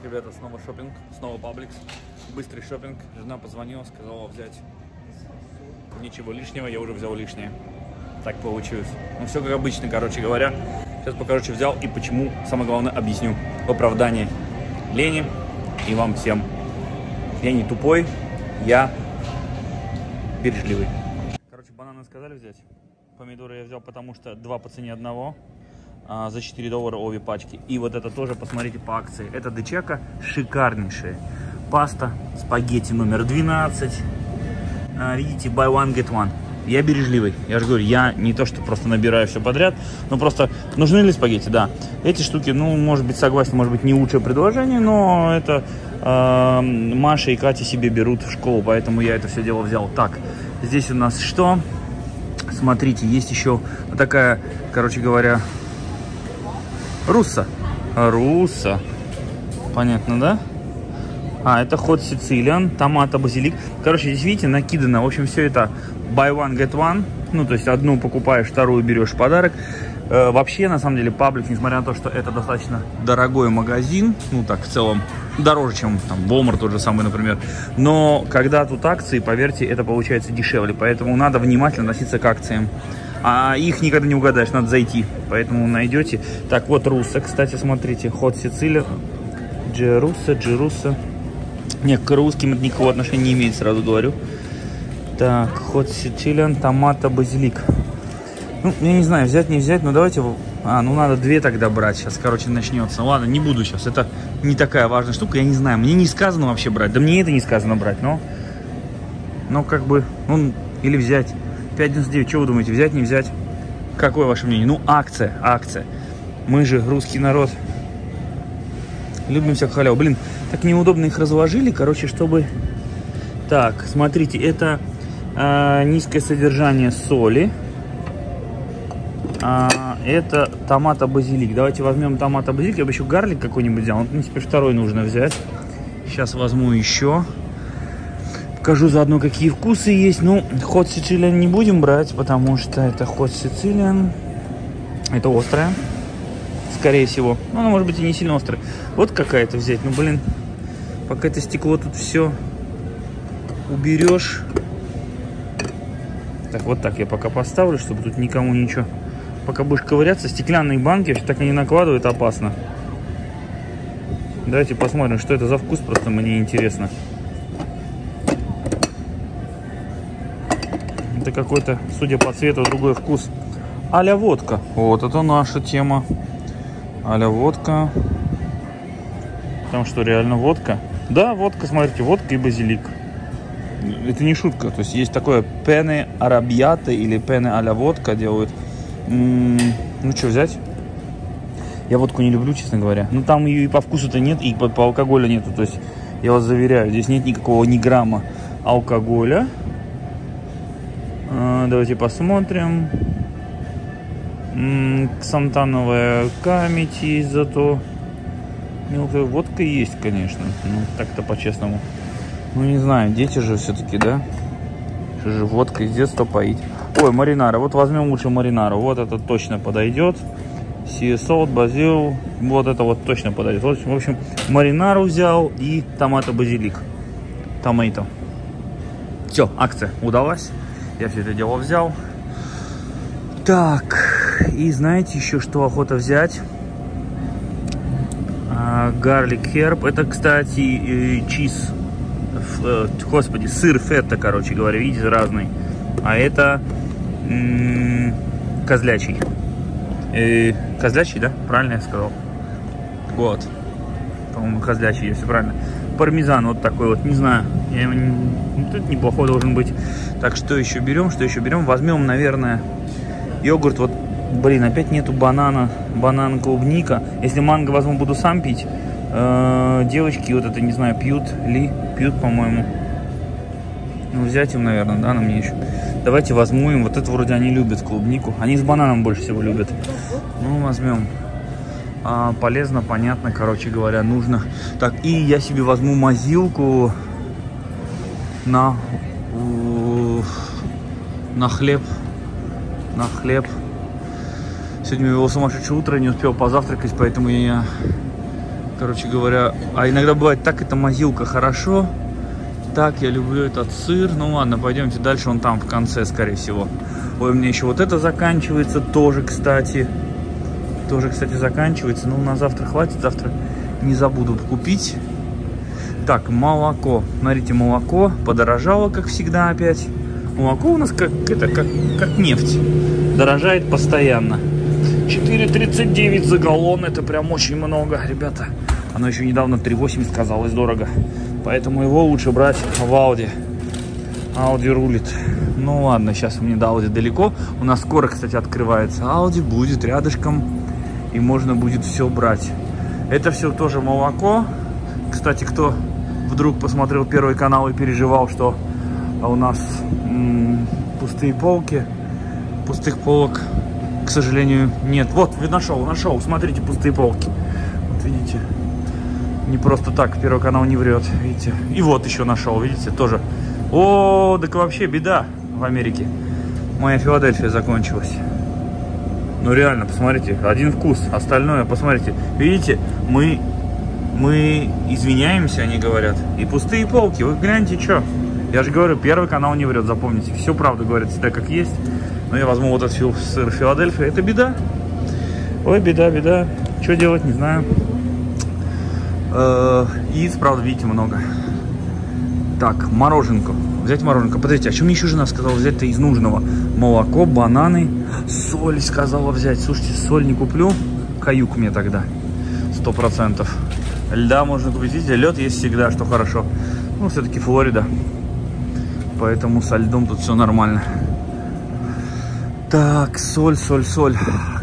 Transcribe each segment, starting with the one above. Так, ребята, снова шопинг, снова Publix, быстрый шопинг. Жена позвонила, сказала взять ничего лишнего, я уже взял лишнее. Так получилось. Ну все как обычно, короче говоря. Сейчас покажу, что взял и почему. Самое главное, объясню оправдание Лене и вам всем. Я не тупой, я бережливый. Короче, бананы сказали взять. Помидоры я взял, потому что два по цене одного. За $4 обе пачки. И вот это тоже, посмотрите, по акции. Это дечека, шикарнейшие. Паста, спагетти номер 12. Видите, buy one, get one. Я бережливый. Я же говорю, я не то, что просто набираю все подряд. Но просто нужны ли спагетти? Да. Эти штуки, ну, может быть, согласен, может быть, не лучшее предложение. Но это Маша и Катя себе берут в школу. Поэтому я это все дело взял. Так, здесь у нас что? Смотрите, есть еще такая, короче говоря... Русса. Понятно, да? А, это хот сицилиан, томато, базилик. Короче, здесь, видите, накидано. В общем, все это buy one, get one. Ну, то есть, одну покупаешь, вторую берешь в подарок. Вообще, на самом деле, Publix, несмотря на то, что это достаточно дорогой магазин, ну, так, в целом, дороже, чем там Walmart тот же самый, например. Но, когда тут акции, поверьте, это получается дешевле. Поэтому надо внимательно относиться к акциям. А их никогда не угадаешь, надо зайти. Поэтому найдете. Так, вот Русса, кстати, смотрите. Хот Сицилия. Джерусса. Нет, к русским это никакого отношения не имеет, сразу говорю. Так, хот Сицилия, томато, базилик. Ну, я не знаю, взять, не взять, но давайте... А, ну надо две тогда брать сейчас, короче, начнется. Ладно, не буду сейчас, это не такая важная штука, я не знаю. Мне не сказано вообще брать. Да мне это не сказано брать, но... Ну, как бы... Ну, или взять... 5.99, что вы думаете, взять, не взять? Какое ваше мнение? Ну, акция. Мы же русский народ. Любим всякую халяву. Блин, так неудобно их разложили, короче, чтобы... Так, смотрите, это низкое содержание соли. Это томато-базилик. Давайте возьмем томато-базилик. Я бы еще гарлик какой-нибудь взял. Ну, теперь второй нужно взять. Сейчас возьму еще. Покажу заодно, какие вкусы есть. Ну, хот сицилиан не будем брать, потому что это хот сицилиан. Это острая, скорее всего. Ну, она может быть и не сильно острая. Вот какая-то взять. Ну, блин, пока это стекло тут все уберешь. Так, вот так я пока поставлю, чтобы тут никому ничего. Пока будешь ковыряться, стеклянные банки, если так они накладывают, опасно. Давайте посмотрим, что это за вкус, просто мне интересно. Какой-то, судя по цвету, другой вкус. А-ля водка. Вот это наша тема. А-ля водка. Там что, реально водка? Да, водка, смотрите, водка и базилик. Это не шутка. То есть есть такое пене арабьята или пене а-ля водка делают. Ну что взять? Я водку не люблю, честно говоря. Ну там ее и по вкусу-то нет, и по алкоголю нету. То есть я вас заверяю, здесь нет никакого ни грамма алкоголя. Давайте посмотрим. Сантановая камедь есть зато. Мелкая водка есть, конечно. Ну, так-то по-честному. Ну, не знаю, дети же все-таки, да? Что же водкой с детства поить? Ой, маринара. Вот возьмем лучше маринару. Вот это точно подойдет. Sea salt, базил. Вот это вот точно подойдет. В общем, маринару взял и томато-базилик. Томато. Все, акция удалась. Я все это дело взял. Так, и знаете еще, что охота взять? Гарлик херб. Это, кстати, чиз. Господи, сыр фетта, короче говоря. Видите, разный. А это козлячий. Козлячий, да? Правильно я сказал? Вот. По-моему, козлячий, если правильно. Пармезан вот такой вот, не знаю. Я его не... Тут неплохой должен быть. Так, что еще берем? Возьмем, наверное, йогурт. Вот, блин, опять нету банана. Банан, клубника. Если манго возьму, буду сам пить. Девочки вот это, не знаю, пьют, по-моему. Ну, взять им, наверное, да, на мне еще. Давайте возьму им. Вот это вроде они любят, клубнику. Они с бананом больше всего любят. Ну, возьмем. Полезно, понятно, короче говоря, нужно. Так, и я себе возьму мазилку на хлеб. Сегодня у него сумасшедшее утро, не успел позавтракать, поэтому я короче говоря. А иногда бывает, так это мазилка, хорошо. Так, я люблю этот сыр. Ну ладно, пойдемте дальше, он там в конце, скорее всего. Ой, мне еще вот это заканчивается тоже, кстати. Тоже, кстати, заканчивается. Ну, на завтра хватит, завтра не забуду купить. Так, молоко. Смотрите, молоко подорожало, как всегда, опять. Молоко у нас как нефть. Дорожает постоянно. 4,39 за галлон. Это прям очень много, ребята. Оно еще недавно 3,80 казалось дорого. Поэтому его лучше брать в Aldi. Aldi рулит. Ну ладно, сейчас мне до Aldi далеко. У нас скоро, кстати, открывается Aldi. Будет рядышком. И можно будет все брать. Это все тоже молоко. Кстати, кто вдруг посмотрел Первый канал и переживал, что у нас пустые полки. Пустых полок, к сожалению, нет. Вот, нашел. Смотрите, пустые полки. Вот, видите. Не просто так, Первый канал не врет, видите. И вот еще нашел, видите, тоже. О, так вообще беда в Америке. Моя Филадельфия закончилась. Ну реально, посмотрите, один вкус, остальное, посмотрите. Видите, мы извиняемся, они говорят. И пустые полки, вы гляньте, что. Я же говорю, Первый канал не врет, запомните. Все правду говорят всегда как есть. Но я возьму вот этот сыр Филадельфия, это беда. Ой, беда. Что делать, не знаю. Яиц, правда, видите, много. Так, мороженку. Взять мороженку. Подождите, а что мне еще жена сказала взять-то из нужного? Молоко, бананы. Соль сказала взять. Слушайте, соль не куплю. Каюк мне тогда. 100%. Льда можно купить. Видите, лед есть всегда, что хорошо. Ну, все-таки Флорида. Поэтому со льдом тут все нормально. Так, соль.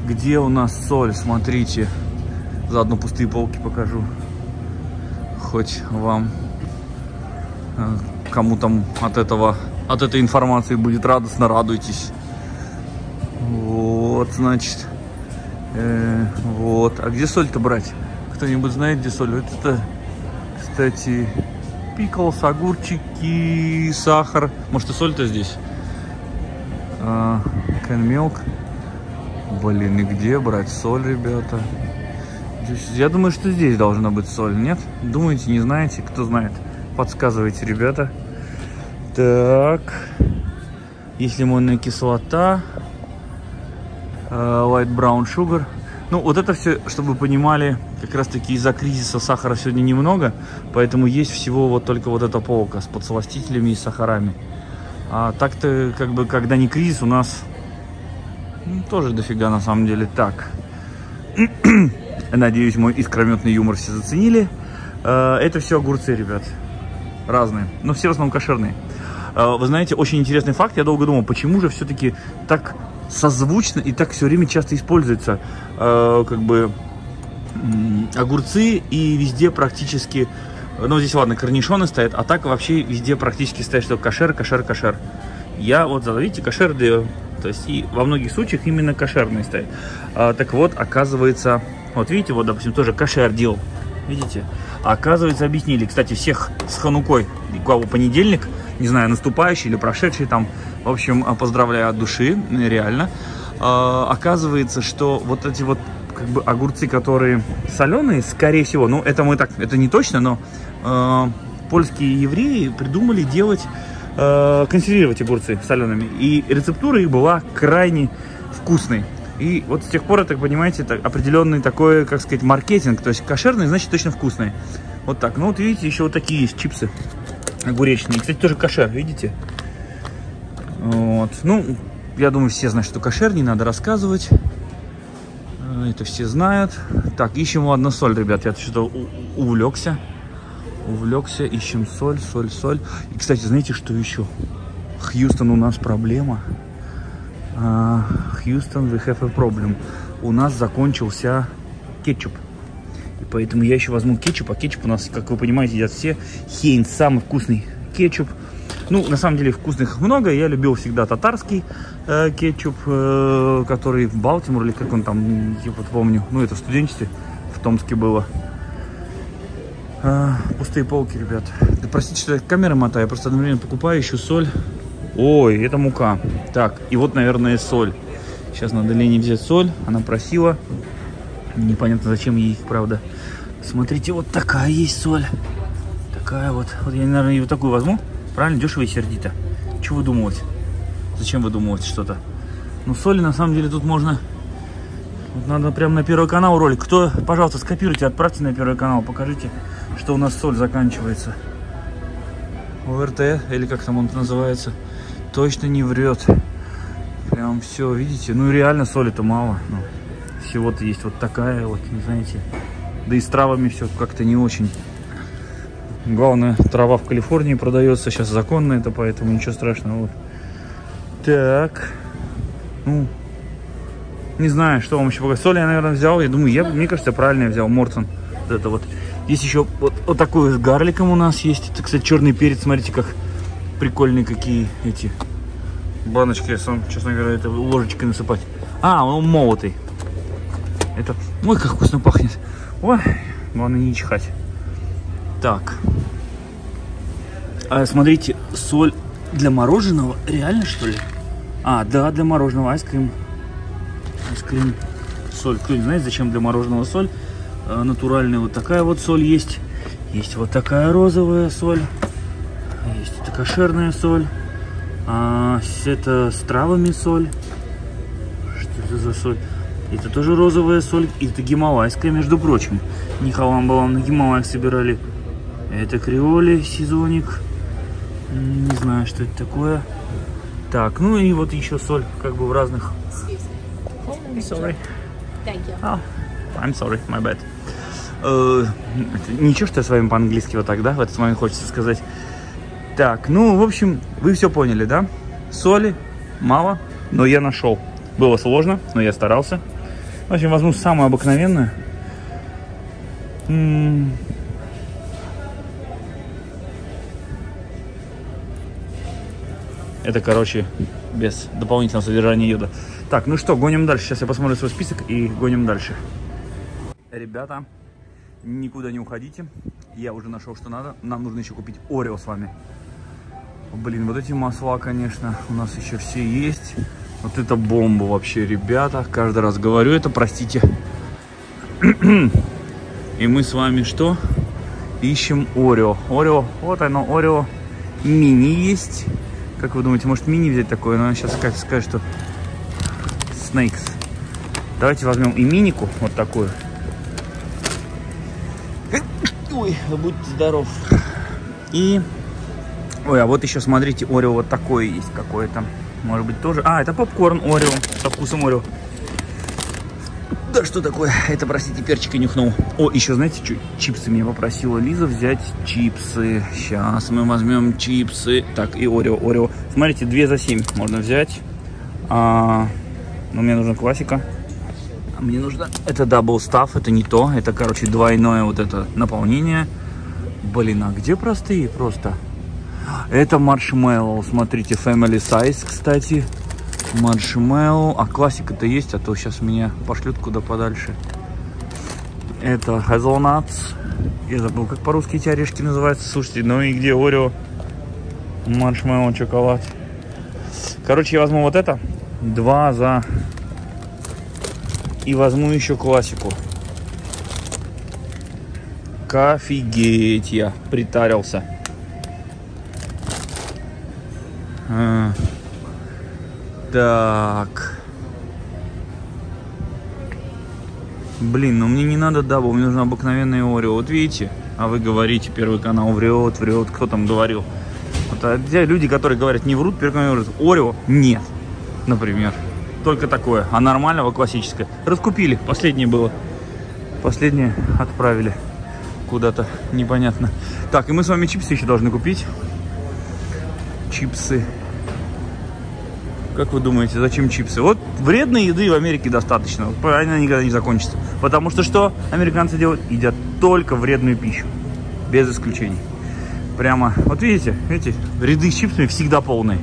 Где у нас соль? Смотрите. Заодно пустые полки покажу. Хоть вам, кому там от этой информации будет радостно, радуйтесь. Вот, значит, вот. А где соль-то брать? Кто-нибудь знает, где соль? Вот это, кстати, пиклс, огурчики, сахар. Может, и соль-то здесь? Кенмилк. Блин, и где брать соль, ребята? Я думаю, что здесь должна быть соль, нет? Думаете, не знаете? Кто знает? Подсказывайте, ребята. Так. Есть лимонная кислота. Light brown sugar. Ну, вот это все, чтобы вы понимали, как раз таки из-за кризиса сахара сегодня немного. Поэтому есть всего вот только вот эта полка с подсластителями и сахарами. А так-то, как бы, когда не кризис, у нас тоже дофига на самом деле. Так. Надеюсь, мой искрометный юмор все заценили. Это все огурцы, ребят. Разные. Но все в основном кошерные. Вы знаете, очень интересный факт. Я долго думал, почему же все-таки так созвучно и так все время часто используется. Как бы огурцы и везде практически... Ну, здесь, ладно, корнишоны стоят, а так вообще везде практически стоит, что кошер. Я вот, видите, кошер даю. То есть и во многих случаях именно кошерные стоят. Так вот, оказывается... Вот видите, вот, допустим, тоже кошер дел. Видите? А оказывается, объяснили. Кстати, всех с Ханукой. И кого понедельник, не знаю, наступающий или прошедший там. В общем, поздравляю от души, реально. Оказывается, что вот эти вот как бы огурцы, которые соленые, скорее всего, ну, это мы так, это не точно, но польские евреи придумали делать, консервировать огурцы солеными. И рецептура их была крайне вкусной. И вот с тех пор, так понимаете, это определенный такой, как сказать, маркетинг. То есть кошерный, значит, точно вкусный. Вот так. Ну вот видите, еще вот такие есть чипсы огуречные. Кстати, тоже кошер, видите? Вот. Ну, я думаю, все знают, что кошер, не надо рассказывать. Это все знают. Так, ищем, ладно, соль, ребят. Я что-то увлекся. Ищем соль. И, кстати, знаете, что еще? Хьюстон, у нас проблема. Хьюстон, we have a problem. У нас закончился кетчуп. И поэтому я еще возьму кетчуп. А кетчуп у нас, как вы понимаете, едят все. Хейнс, самый вкусный кетчуп. Ну, на самом деле, вкусных много. Я любил всегда татарский кетчуп, который в Балтимор, или как он там, я вот помню. Ну, это в студенчестве в Томске было. Пустые полки, ребят. Да, простите, что я камеры мотаю. Я просто одновременно покупаю, ищу соль. Ой, это мука. Так, и вот, наверное, соль. Сейчас надо Лене взять соль. Она просила. Непонятно, зачем ей, правда. Смотрите, вот такая есть соль. Такая вот. Вот я, наверное, ее такую возьму. Правильно, дешево и сердито. Чего выдумывать? Зачем выдумывать что-то? Ну, соли на самом деле тут можно... Вот надо прям на Первый канал ролик. Кто, пожалуйста, скопируйте, отправьте на Первый канал. Покажите, что у нас соль заканчивается. ОРТ, или как там он называется, точно не врет. Прям все, видите? Ну, реально соли-то мало. Ну, всего-то есть вот такая вот, не знаете... Да и с травами все как-то не очень. Главное, трава в Калифорнии продается. Сейчас законно это, поэтому ничего страшного. Вот. Так. Ну, не знаю, что вам еще показать. Соль я, наверное, взял. Я думаю, мне кажется, правильно я взял. Мортон. Вот это вот. Здесь еще вот такой с гарликом у нас есть. Это, кстати, черный перец. Смотрите, как прикольные какие эти баночки. Я сам, честно говоря, это ложечкой насыпать. А, он молотый. Это... Ой, как вкусно пахнет. Ой, главное не чихать. Так. А, смотрите, соль для мороженого. Реально, что ли? А, да, для мороженого. Айскрим. Айскрим. Соль. Кто не знает, зачем для мороженого соль? А, натуральная вот такая вот соль есть. Есть вот такая розовая соль. Есть это кошерная соль. А, это с травами соль. Что это за соль? Это тоже розовая соль, и это гималайская, между прочим. Не халам-балам, на Гималаях собирали. Это креоли, сезоник. Не знаю, что это такое. Так, ну и вот еще соль, как бы в разных... I'm sorry. Thank you. Oh, I'm sorry, my bad. Ничего, что я с вами по-английски вот так, да? В этот момент хочется сказать. Так, ну, в общем, вы все поняли, да? Соли мало, но я нашел. Было сложно, но я старался. В общем, возьму самое обыкновенное. Это, короче, без дополнительного содержания йода. Так, ну что, гоним дальше. Сейчас я посмотрю свой список и гоним дальше. Ребята, никуда не уходите. Я уже нашел, что надо. Нам нужно еще купить Орео с вами. Блин, вот эти масла, конечно, у нас еще все есть. Вот это бомба вообще, ребята. Каждый раз говорю это, простите. И мы с вами что? Ищем Орео. Орео, вот оно, Орео мини есть. Как вы думаете, может мини взять такое? Но она сейчас как скажет, что... Снейкс. Давайте возьмем и минику, вот такую. Ой, будьте здоров. И... Ой, а вот еще, смотрите, Орео вот такое есть какое-то. Может быть тоже... А, это попкорн Орео. Со вкусом Орео. Да что такое? Это, простите, перчика нюхнул. О, еще знаете, что? Чипсы. Меня попросила Лиза взять чипсы. Сейчас мы возьмем чипсы. Так, и Орео, Орео. Смотрите, 2 за 7 можно взять. Но мне нужна классика. А мне нужно... Это дабл стаф, это не то. Это, короче, двойное вот это наполнение. Блин, а где простые просто? Это маршмеллоу, смотрите, family size, кстати, маршмеллоу, а классика-то есть, а то сейчас меня пошлют куда подальше. Это hazelnuts, я забыл, как по-русски эти орешки называются, слушайте, ну и где Орео, маршмеллоу, шоколад. Короче, я возьму вот это, 2 за, и возьму еще классику. Офигеть, я притарился. Так. Блин, ну мне не надо дабл, мне нужно обыкновенное Орео. Вот видите, а вы говорите, Первый канал врет, врет, кто там говорил. Вот, а люди, которые говорят, не врут, Первый канал говорит, Орео нет, например. Только такое, а нормального классическое. Раскупили, последнее было. Последнее отправили куда-то, непонятно. Так, и мы с вами чипсы еще должны купить. Чипсы. Как вы думаете, зачем чипсы? Вот вредной еды в Америке достаточно. Она никогда не закончится. Потому что что американцы делают? Едят только вредную пищу. Без исключений. Прямо. Вот видите, видите, ряды с чипсами всегда полные.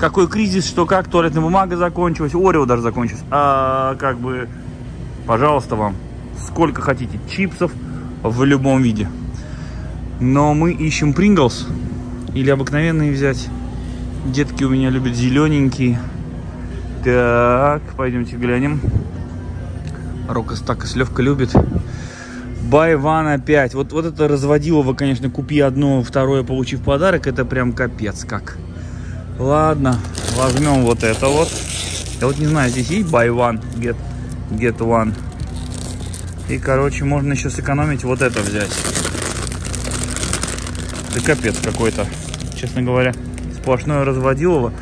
Какой кризис, что как, туалетная бумага закончилась, Орео даже закончилась. А как бы, пожалуйста, вам сколько хотите чипсов в любом виде. Но мы ищем Pringles. Или обыкновенные взять. Детки у меня любят зелененькие. Так, пойдемте глянем. Рокас Такис Левка любит. Buy one опять. Вот это разводилово, конечно, купи одно, второе, получив подарок. Это прям капец как. Ладно, возьмем вот это вот. Я вот не знаю, здесь есть buy one, get one. И, короче, можно еще сэкономить, вот это взять. Это капец какой-то, честно говоря. Сплошное разводилово.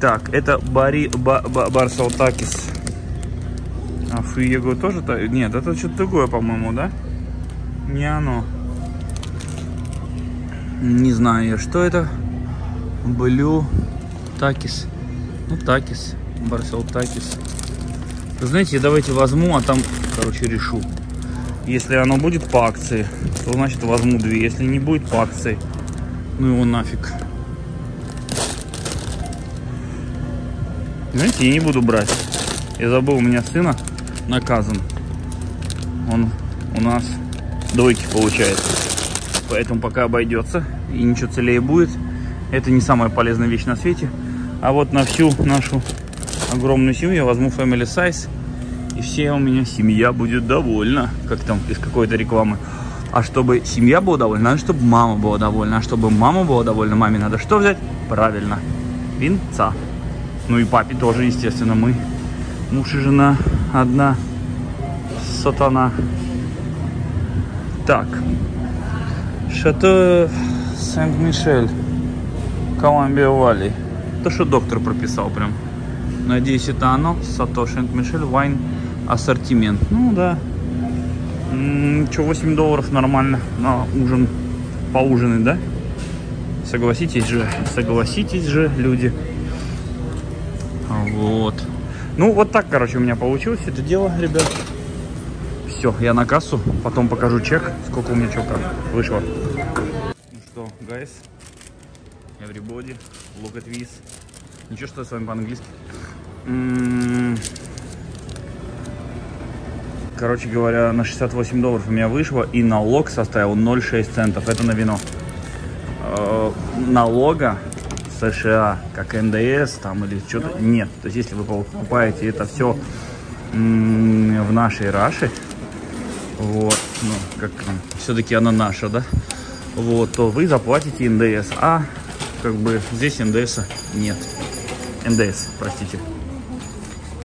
Так, это барсал Такис. А фуего тоже? Нет, это что-то другое, по-моему, да? Не оно. Не знаю я, что это. Блю Такис. Ну, Такис. Барсел Такис. Знаете, я давайте возьму, а там, короче, решу. Если оно будет по акции, то, значит, возьму две. Если не будет по акции, ну его нафиг. Знаете, я не буду брать. Я забыл, у меня сына наказан. Он у нас двойки получает. Поэтому пока обойдется и ничего целее будет. Это не самая полезная вещь на свете. А вот на всю нашу огромную семью я возьму Family Size. И все у меня семья будет довольна. Как там из какой-то рекламы. А чтобы семья была довольна, надо, чтобы мама была довольна. А чтобы мама была довольна, маме надо что взять? Правильно, винца. Ну и папе тоже, естественно, мы. Муж и жена одна. Сатана. Так. Шато Сент-Мишель. Колумбия Валли. То, что доктор прописал прям. Надеюсь, это оно. Шато Сент-Мишель. Вайн. Ассортимент. Ну да. Че, $8 нормально на ужин. Поужинать, да? Согласитесь же. Согласитесь же, люди. Вот. Ну, вот так, короче, у меня получилось это дело, ребят. Все, я на кассу, потом покажу чек, сколько у меня чего как вышло. Ну что, guys, everybody, look at this. Ничего, что я с вами по-английски. Короче говоря, на $68 у меня вышло, и налог составил 0,6 центов. Это на вино. Налога США, как НДС там или что-то, нет. То есть если вы покупаете это все в нашей Раше, вот, ну, как все-таки она наша, да, вот, то вы заплатите НДС, а как бы здесь НДСа нет. НДС, простите.